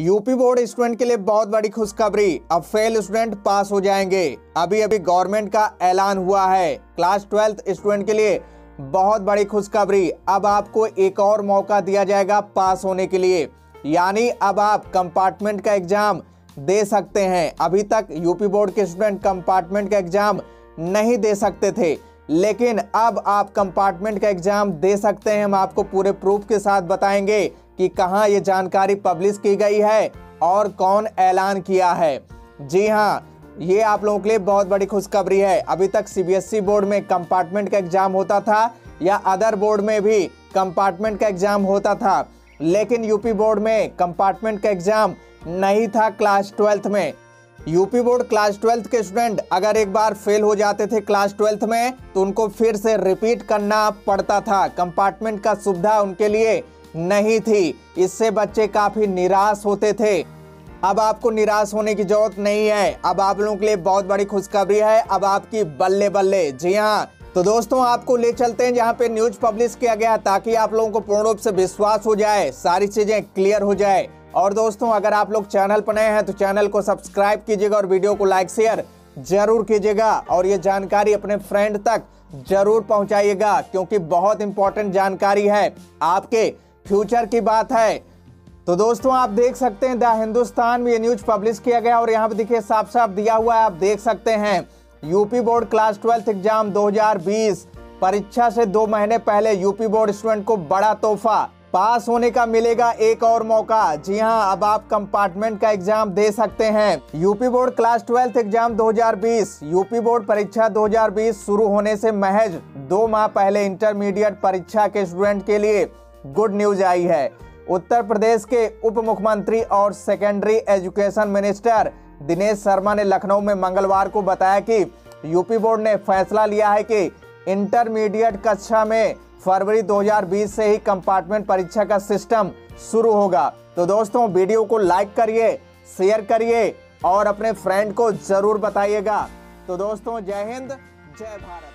UP board student के लिए बहुत बड़ी खुशखबरी, अब फेल स्टूडेंट पास हो जाएंगे। अभी अभी गवर्नमेंट का ऐलान हुआ है। क्लास 12th स्टूडेंट के लिए बहुत बड़ी खुशखबरी, अब आपको एक और मौका दिया जाएगा पास होने के लिए, यानी अब आप कंपार्टमेंट का एग्जाम दे सकते हैं। अभी तक यूपी बोर्ड के स्टूडेंट कंपार्टमेंट का एग्जाम नहीं दे सकते थे, लेकिन अब आप कंपार्टमेंट का एग्जाम दे सकते हैं। हम आपको पूरे प्रूफ के साथ बताएंगे कि कहाँ ये जानकारी पब्लिश की गई है और कौन ऐलान किया है। जी हाँ, ये आप लोगों के लिए बहुत बड़ी खुशखबरी है। अभी तक सीबीएसई बोर्ड में कंपार्टमेंट का एग्जाम होता था या अदर बोर्ड में भी कंपार्टमेंट का एग्जाम होता था, लेकिन यूपी बोर्ड में कंपार्टमेंट का एग्जाम नहीं था। क्लास 12th में यूपी बोर्ड क्लास 12th के स्टूडेंट अगर एक बार फेल हो जाते थे क्लास 12th में, तो उनको फिर से रिपीट करना पड़ता था। कंपार्टमेंट का सुविधा उनके लिए नहीं थी, इससे बच्चे काफ़ी निराश होते थे। अब आपको निराश होने की जरूरत नहीं है। अब आप लोगों के लिए बहुत बड़ी खुशखबरी है, अब आपकी बल्ले बल्ले। जी हाँ, तो दोस्तों आपको ले चलते हैं जहाँ पे न्यूज पब्लिश किया गया, ताकि आप लोगों को पूर्ण रूप से विश्वास हो जाए, सारी चीजें क्लियर हो जाए। और दोस्तों अगर आप लोग चैनल पर नए हैं तो चैनल को सब्सक्राइब कीजिएगा और वीडियो को लाइक शेयर जरूर कीजिएगा, और ये जानकारी अपने फ्रेंड तक जरूर पहुँचाइएगा, क्योंकि बहुत इंपॉर्टेंट जानकारी है, आपके फ्यूचर की बात है। तो दोस्तों आप देख सकते हैं द हिंदुस्तान में ये न्यूज पब्लिश किया गया, और यहाँ पे देखिए साफ साफ दिया हुआ है, आप देख सकते हैं। UP board class 12th exam 2020 परीक्षा से 2 महीने पहले यूपी बोर्ड स्टूडेंट को बड़ा तोहफा, पास होने का मिलेगा एक और मौका। जी हाँ, अब आप कंपार्टमेंट का एग्जाम दे सकते हैं। UP board class 12th exam 2020, UP board परीक्षा 2020 शुरू होने से महज 2 माह पहले इंटरमीडिएट परीक्षा के स्टूडेंट के लिए गुड न्यूज आई है। उत्तर प्रदेश के उप मुख्यमंत्री और secondary education minister Dinesh Sharma ने लखनऊ में मंगलवार को बताया कि यूपी बोर्ड ने फैसला लिया है कि इंटरमीडिएट कक्षा में फरवरी 2020 से ही कंपार्टमेंट परीक्षा का सिस्टम शुरू होगा। तो दोस्तों वीडियो को लाइक करिए, शेयर करिए और अपने फ्रेंड को जरूर बताइएगा। तो दोस्तों जय हिंद, जय भारत।